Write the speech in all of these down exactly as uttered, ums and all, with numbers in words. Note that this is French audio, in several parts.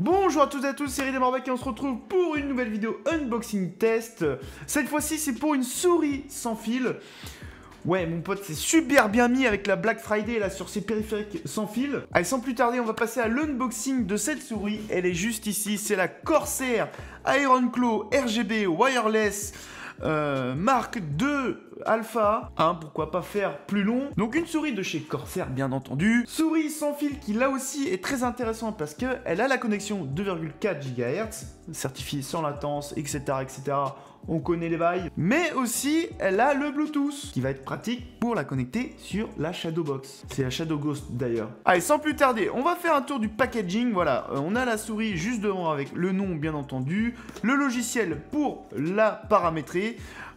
Bonjour à toutes et à tous, c'est Mark deux et on se retrouve pour une nouvelle vidéo unboxing test. Cette fois-ci, c'est pour une souris sans fil. Ouais, mon pote, c'est super bien mis avec la Black Friday là sur ces périphériques sans fil. Allez, sans plus tarder, on va passer à l'unboxing de cette souris. Elle est juste ici, c'est la Corsair Ironclaw R G B Wireless euh, Mark deux Alpha, hein, pourquoi pas faire plus long. Donc une souris de chez Corsair bien entendu. Souris sans fil qui là aussi est très intéressante parce qu'elle a la connexion deux virgule quatre gigahertz, certifiée sans latence, etc, etc, on connaît les bails. Mais aussi elle a le Bluetooth qui va être pratique pour la connecter sur la Shadowbox. C'est la Shadow Ghost d'ailleurs. Allez, sans plus tarder, on va faire un tour du packaging. Voilà, euh, on a la souris juste devant avec le nom bien entendu, le logiciel pour la paramétrer.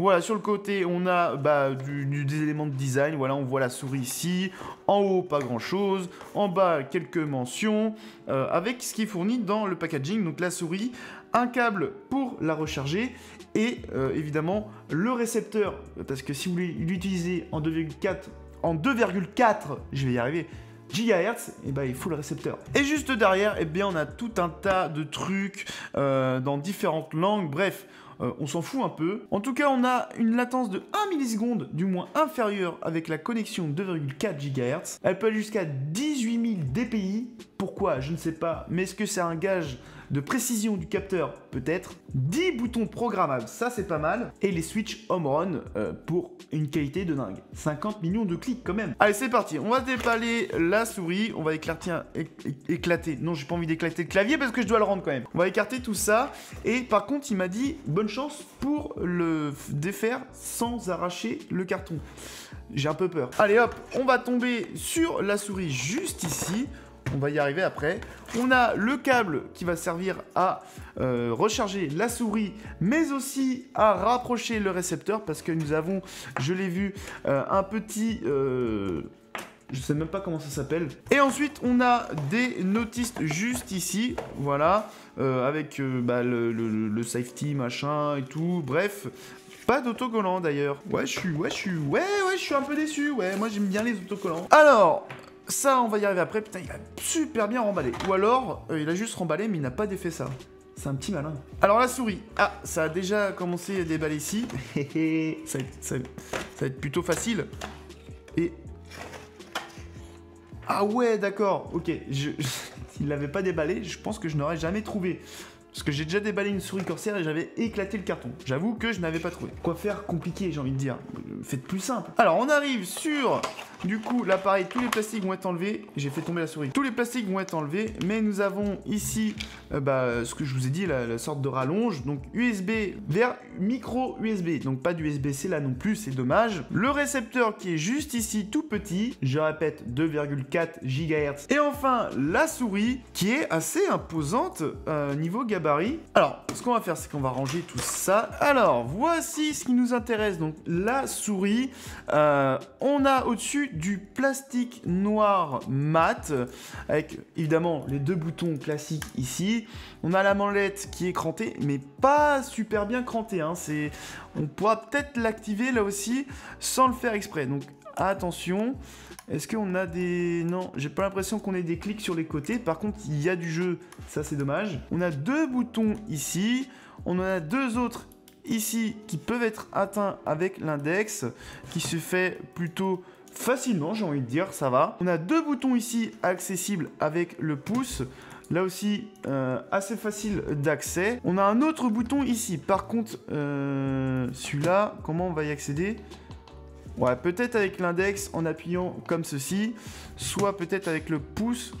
Voilà, sur le côté, on a bah, du, du, des éléments de design. Voilà, on voit la souris ici. En haut, pas grand-chose. En bas, quelques mentions euh, avec ce qui est fourni dans le packaging. Donc la souris, un câble pour la recharger et euh, évidemment le récepteur. Parce que si vous voulez l'utiliser en deux virgule quatre, en deux virgule quatre, je vais y arriver, gigahertz, et bah il faut le récepteur. Et juste derrière, et bien on a tout un tas de trucs euh, dans différentes langues. Bref, euh, on s'en fout un peu. En tout cas, on a une latence de un milliseconde, du moins inférieure avec la connexion deux virgule quatre gigahertz. Elle peut aller jusqu'à dix-huit mille D P I. Pourquoi? Je ne sais pas. Mais est-ce que c'est un gage de précision du capteur? Peut-être. dix boutons programmables, ça c'est pas mal. Et les switches home-run euh, pour une qualité de dingue. cinquante millions de clics quand même. Allez, c'est parti. On va déballer la souris. On va éclater... éclater. Non, j'ai pas envie d'éclater le clavier parce que je dois le rendre quand même. On va écarter tout ça. Et par contre, il m'a dit bonne chance pour le défaire sans arracher le carton. J'ai un peu peur. Allez hop, on va tomber sur la souris juste ici. On va y arriver après. On a le câble qui va servir à euh, recharger la souris, mais aussi à rapprocher le récepteur parce que nous avons, je l'ai vu, euh, un petit... Euh, je sais même pas comment ça s'appelle. Et ensuite, on a des notices juste ici. Voilà. Euh, avec euh, bah, le, le, le safety, machin et tout. Bref. Pas d'autocollant d'ailleurs. Ouais, je suis... Ouais, je suis... Ouais, ouais, je suis un peu déçu. Ouais, moi j'aime bien les autocollants. Alors... Ça, on va y arriver après. Putain, il a super bien remballé. Ou alors, euh, il a juste remballé, mais il n'a pas défait ça. C'est un petit malin. Alors, la souris. Ah, ça a déjà commencé à déballer ici. ça, va être, ça, va être, ça va être plutôt facile. Et... Ah ouais, d'accord. Ok, je... il ne l'avait pas déballé. Je pense que je n'aurais jamais trouvé. Parce que j'ai déjà déballé une souris Corsair et j'avais éclaté le carton. J'avoue que je n'avais pas trouvé. Quoi faire compliqué, j'ai envie de dire. Faites plus simple. Alors, on arrive sur... Du coup, là, pareil, tous les plastiques vont être enlevés. J'ai fait tomber la souris. Tous les plastiques vont être enlevés, mais nous avons ici euh, bah, ce que je vous ai dit, la, la sorte de rallonge. Donc, U S B vers micro U S B. Donc, pas d'U S B C là non plus, c'est dommage. Le récepteur qui est juste ici, tout petit. Je répète, deux virgule quatre gigahertz. Et enfin, la souris qui est assez imposante euh, niveau gabarit. Alors, ce qu'on va faire, c'est qu'on va ranger tout ça. Alors, voici ce qui nous intéresse. Donc, la souris. Euh, on a au-dessus du plastique noir mat avec évidemment les deux boutons classiques ici. On a la manette qui est crantée mais pas super bien crantée, hein. C'est... on pourra peut-être l'activer là aussi sans le faire exprès, donc attention. Est-ce qu'on a des... Non, j'ai pas l'impression qu'on ait des clics sur les côtés. Par contre, il y a du jeu, ça c'est dommage. On a deux boutons ici, on en a deux autres ici qui peuvent être atteints avec l'index qui se fait plutôt facilement, j'ai envie de dire, ça va. On a deux boutons ici accessibles avec le pouce. Là aussi, euh, assez facile d'accès. On a un autre bouton ici. Par contre, euh, celui-là, comment on va y accéder? Ouais, peut-être avec l'index en appuyant comme ceci. Soit peut-être avec le pouce.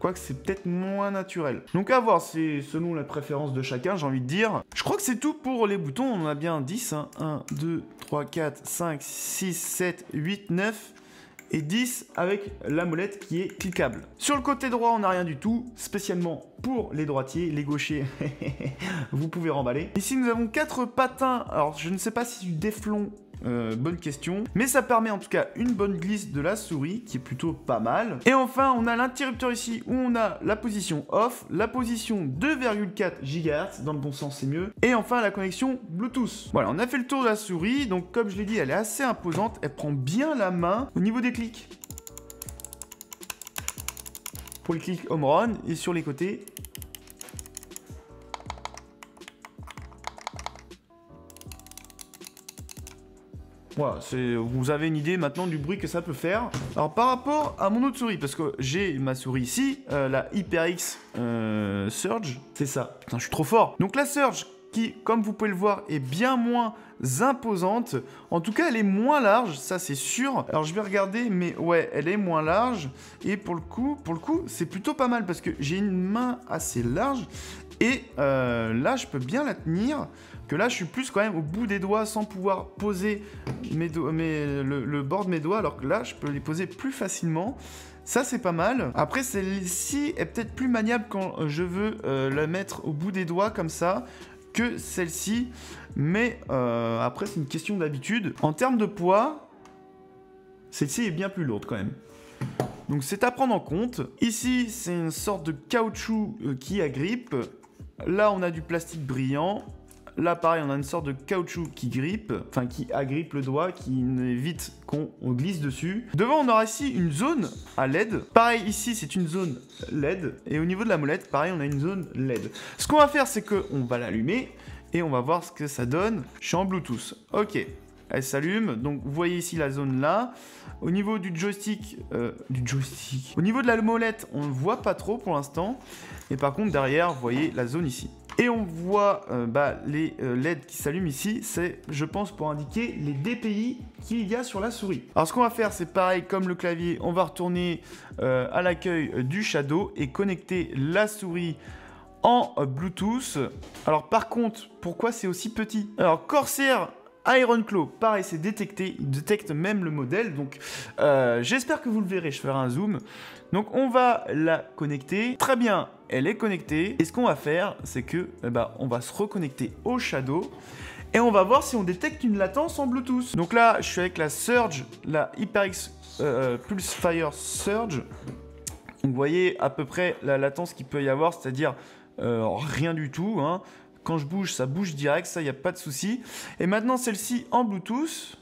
Quoique c'est peut-être moins naturel. Donc à voir, c'est selon la préférence de chacun, j'ai envie de dire. Je crois que c'est tout pour les boutons. On en a bien dix. Hein. un, deux, trois, quatre, cinq, six, sept, huit, neuf et dix avec la molette qui est cliquable. Sur le côté droit, on n'a rien du tout. Spécialement pour les droitiers, les gauchers, vous pouvez remballer. Ici, nous avons quatre patins. Alors, je ne sais pas si du déflon... Euh, bonne question, mais ça permet en tout cas une bonne glisse de la souris qui est plutôt pas mal. Et enfin, on a l'interrupteur ici où on a la position off, la position deux virgule quatre gigahertz, dans le bon sens c'est mieux, et enfin la connexion Bluetooth. Voilà, on a fait le tour de la souris. Donc comme je l'ai dit, elle est assez imposante, elle prend bien la main au niveau des clics pour les clics home run et sur les côtés Voilà, vous avez une idée maintenant du bruit que ça peut faire. Alors par rapport à mon autre souris, parce que j'ai ma souris ici, euh, la HyperX euh, Surge, c'est ça. Putain, je suis trop fort. Donc la Surge, qui, comme vous pouvez le voir, est bien moins imposante. En tout cas, elle est moins large, ça c'est sûr. Alors je vais regarder, mais ouais, elle est moins large. Et pour le coup, pour le coup, c'est plutôt pas mal parce que j'ai une main assez large. Et euh, là, je peux bien la tenir. Que là, je suis plus quand même au bout des doigts sans pouvoir poser mes do mes, le, le bord de mes doigts. Alors que là, je peux les poser plus facilement. Ça, c'est pas mal. Après, celle-ci est peut-être plus maniable quand je veux euh, la mettre au bout des doigts comme ça. Que celle-ci, mais euh, après c'est une question d'habitude. En termes de poids, celle-ci est bien plus lourde quand même. Donc c'est à prendre en compte. Ici c'est une sorte de caoutchouc qui agrippe. Là on a du plastique brillant. Là pareil on a une sorte de caoutchouc qui grippe, enfin qui agrippe le doigt, qui évite qu'on glisse dessus. Devant on aura ici une zone à L E D. Pareil ici c'est une zone L E D. Et au niveau de la molette pareil on a une zone L E D. Ce qu'on va faire c'est qu'on va l'allumer et on va voir ce que ça donne. Je suis en Bluetooth. Ok, elle s'allume. Donc vous voyez ici la zone là. Au niveau du joystick, euh, du joystick. Au niveau de la molette on ne voit pas trop pour l'instant. Et par contre derrière vous voyez la zone ici. Et on voit euh, bah, les euh, L E D qui s'allument ici, c'est je pense pour indiquer les D P I qu'il y a sur la souris. Alors ce qu'on va faire c'est pareil comme le clavier, on va retourner euh, à l'accueil du Shadow et connecter la souris en euh, Bluetooth. Alors par contre, pourquoi c'est aussi petit? Alors Corsair Ironclaw, pareil c'est détecté, il détecte même le modèle, donc euh, j'espère que vous le verrez, je ferai un zoom. Donc on va la connecter, très bien, elle est connectée, et ce qu'on va faire, c'est que, eh ben, on va se reconnecter au Shadow, et on va voir si on détecte une latence en Bluetooth. Donc là, je suis avec la Surge, la HyperX euh, Pulsefire Surge, donc vous voyez à peu près la latence qu'il peut y avoir, c'est-à-dire euh, rien du tout, hein. Quand je bouge, ça bouge direct, ça, il n'y a pas de souci. Et maintenant, celle-ci en Bluetooth.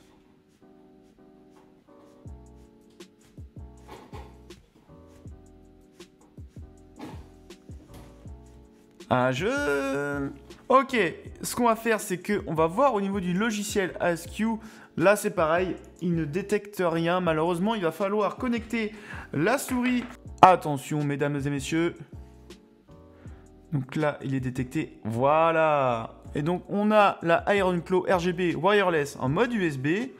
Ah, je... Ok, ce qu'on va faire, c'est qu'on va voir au niveau du logiciel iCUE. Là, c'est pareil, il ne détecte rien. Malheureusement, il va falloir connecter la souris. Attention, mesdames et messieurs. Donc là, il est détecté. Voilà. Et donc, on a la Ironclaw R G B Wireless en mode U S B.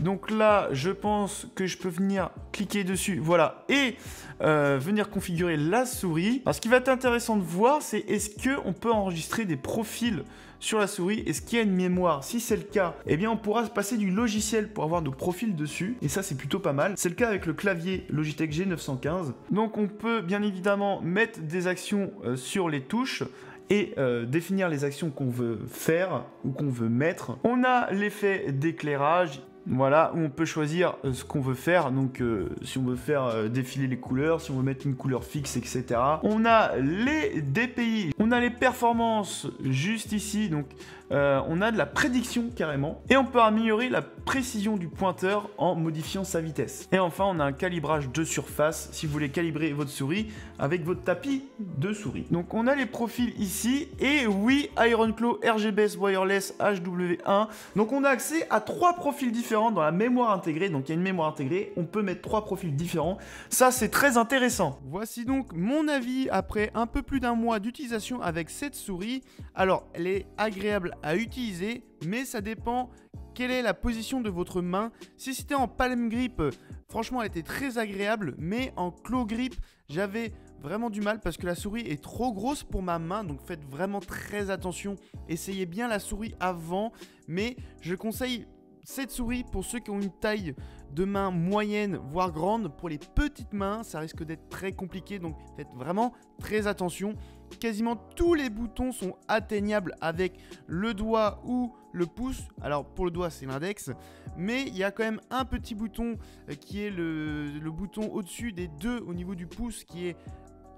Donc là, je pense que je peux venir cliquer dessus. Voilà. Et euh, venir configurer la souris. Alors, ce qui va être intéressant de voir, c'est est-ce qu'on peut enregistrer des profils sur la souris? Est-ce qu'il y a une mémoire? Si c'est le cas, eh bien, on pourra se passer du logiciel pour avoir nos profils dessus. Et ça, c'est plutôt pas mal. C'est le cas avec le clavier Logitech G neuf cent quinze. Donc, on peut bien évidemment mettre des actions euh, sur les touches et euh, définir les actions qu'on veut faire ou qu'on veut mettre. On a l'effet d'éclairage. Voilà, où on peut choisir ce qu'on veut faire, donc euh, si on veut faire euh, défiler les couleurs, si on veut mettre une couleur fixe, et cetera. On a les D P I, on a les performances juste ici, donc euh, on a de la prédiction carrément. Et on peut améliorer la précision du pointeur en modifiant sa vitesse. Et enfin, on a un calibrage de surface, si vous voulez calibrer votre souris avec votre tapis de souris. Donc on a les profils ici, et oui, Ironclaw R G B Wireless H W un. Donc on a accès à trois profils différents dans la mémoire intégrée, donc il y a une mémoire intégrée, on peut mettre trois profils différents, ça c'est très intéressant. Voici donc mon avis après un peu plus d'un mois d'utilisation avec cette souris. Alors elle est agréable à utiliser, mais ça dépend quelle est la position de votre main. Si c'était en palm grip, franchement elle était très agréable, mais en claw grip, j'avais vraiment du mal parce que la souris est trop grosse pour ma main, donc faites vraiment très attention, essayez bien la souris avant, mais je conseille cette souris pour ceux qui ont une taille de main moyenne voire grande. Pour les petites mains ça risque d'être très compliqué, donc faites vraiment très attention. Quasiment tous les boutons sont atteignables avec le doigt ou le pouce. Alors pour le doigt c'est l'index, mais il y a quand même un petit bouton qui est le, le bouton au-dessus des deux au niveau du pouce qui est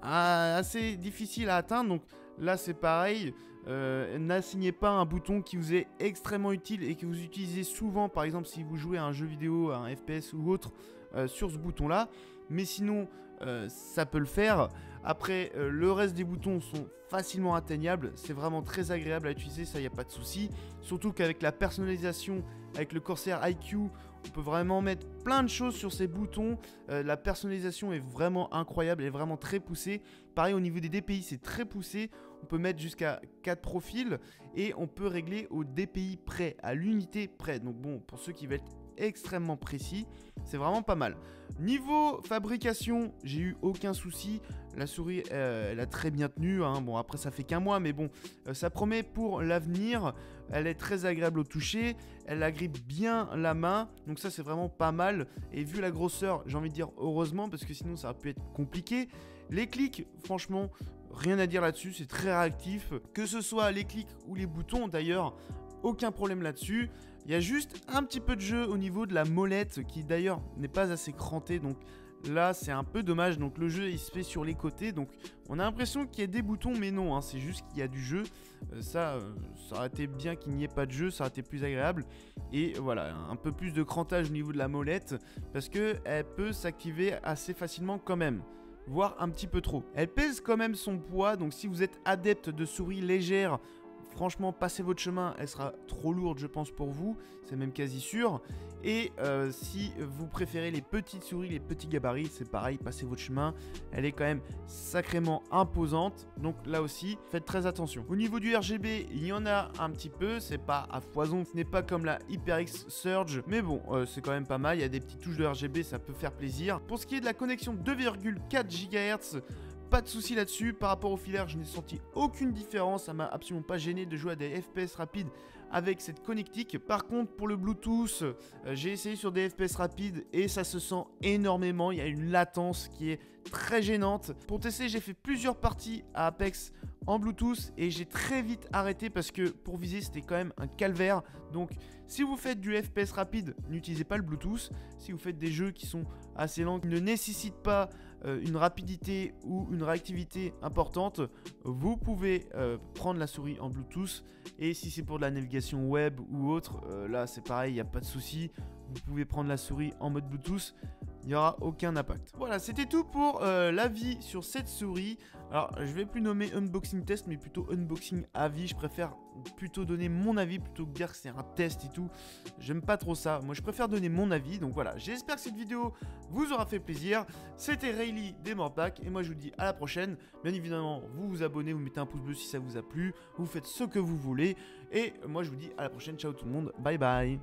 assez difficile à atteindre, donc là c'est pareil. Euh, n'assignez pas un bouton qui vous est extrêmement utile et que vous utilisez souvent, par exemple si vous jouez à un jeu vidéo, à un F P S ou autre, euh, sur ce bouton là, mais sinon euh, ça peut le faire. Après, euh, le reste des boutons sont facilement atteignables. C'est vraiment très agréable à utiliser, ça, il n'y a pas de souci. Surtout qu'avec la personnalisation, avec le Corsair iCUE, on peut vraiment mettre plein de choses sur ces boutons. Euh, la personnalisation est vraiment incroyable, elle est vraiment très poussée. Pareil, au niveau des D P I, c'est très poussé. On peut mettre jusqu'à quatre profils et on peut régler au D P I près, à l'unité près. Donc bon, pour ceux qui veulent être extrêmement précis, c'est vraiment pas mal. Niveau fabrication, j'ai eu aucun souci. La souris, euh, elle a très bien tenu, hein. Bon, après ça fait qu'un mois, mais bon, euh, ça promet pour l'avenir. Elle est très agréable au toucher, elle agrippe bien la main, donc ça c'est vraiment pas mal. Et vu la grosseur, j'ai envie de dire heureusement, parce que sinon ça aurait pu être compliqué. Les clics, franchement, rien à dire là-dessus, c'est très réactif. Que ce soit les clics ou les boutons d'ailleurs, aucun problème là-dessus. Il y a juste un petit peu de jeu au niveau de la molette qui d'ailleurs n'est pas assez crantée, donc là c'est un peu dommage. Donc le jeu il se fait sur les côtés, donc on a l'impression qu'il y a des boutons, mais non, hein, c'est juste qu'il y a du jeu. Euh, ça, euh, ça aurait été bien qu'il n'y ait pas de jeu, ça aurait été plus agréable. Et voilà, un peu plus de crantage au niveau de la molette, parce qu'elle peut s'activer assez facilement quand même, voire un petit peu trop. Elle pèse quand même son poids, donc si vous êtes adepte de souris légères, franchement, passez votre chemin, elle sera trop lourde je pense pour vous, c'est même quasi sûr. Et euh, si vous préférez les petites souris, les petits gabarits, c'est pareil, passez votre chemin, elle est quand même sacrément imposante. Donc là aussi, faites très attention. Au niveau du R G B, il y en a un petit peu, c'est pas à foison, ce n'est pas comme la HyperX Surge, mais bon, euh, c'est quand même pas mal, il y a des petites touches de R G B, ça peut faire plaisir. Pour ce qui est de la connexion deux virgule quatre gigahertz, pas de souci là-dessus. Par rapport au filaire, je n'ai senti aucune différence. Ça m'a absolument pas gêné de jouer à des F P S rapides avec cette connectique. Par contre, pour le Bluetooth, euh, j'ai essayé sur des F P S rapides et ça se sent énormément. Il y a une latence qui est très gênante. Pour tester, j'ai fait plusieurs parties à Apex en Bluetooth et j'ai très vite arrêté parce que pour viser, c'était quand même un calvaire. Donc, si vous faites du F P S rapide, n'utilisez pas le Bluetooth. Si vous faites des jeux qui sont assez lents, qui ne nécessitent pas euh, une rapidité ou une réactivité importante, vous pouvez euh, prendre la souris en Bluetooth. Et si c'est pour de la navigation web ou autre, euh, là c'est pareil, il n'y a pas de souci. Vous pouvez prendre la souris en mode Bluetooth, il n'y aura aucun impact. Voilà, c'était tout pour euh, l'avis sur cette souris. Alors, je vais plus nommer unboxing test, mais plutôt unboxing avis. Je préfère plutôt donner mon avis plutôt que dire que c'est un test et tout. J'aime pas trop ça. Moi, je préfère donner mon avis. Donc voilà, j'espère que cette vidéo vous aura fait plaisir. C'était Rayleigh des Morpac et moi, je vous dis à la prochaine. Bien évidemment, vous vous abonnez, vous mettez un pouce bleu si ça vous a plu. Vous faites ce que vous voulez. Et moi, je vous dis à la prochaine. Ciao tout le monde. Bye bye.